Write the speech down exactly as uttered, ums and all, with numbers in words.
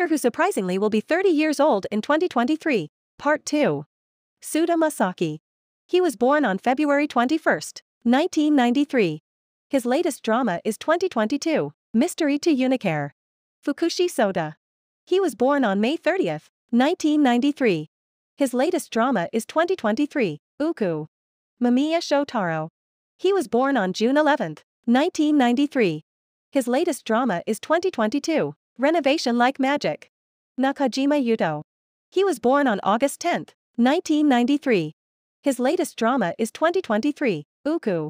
actor who surprisingly will be thirty years old in twenty twenty-three. Part two. Suda Masaki. He was born on February twenty-first, nineteen ninety-three. His latest drama is twenty twenty-two, Mystery to Unicare. Fukushi Sota. He was born on May thirtieth, nineteen ninety-three. His latest drama is twenty twenty-three, Uku. Mamiya Shotaro. He was born on June eleventh, nineteen ninety-three. His latest drama is twenty twenty-two, Renovation Like Magic. Nakajima Yuto. He was born on August tenth, nineteen ninety-three. His latest drama is twenty twenty-three, Uku.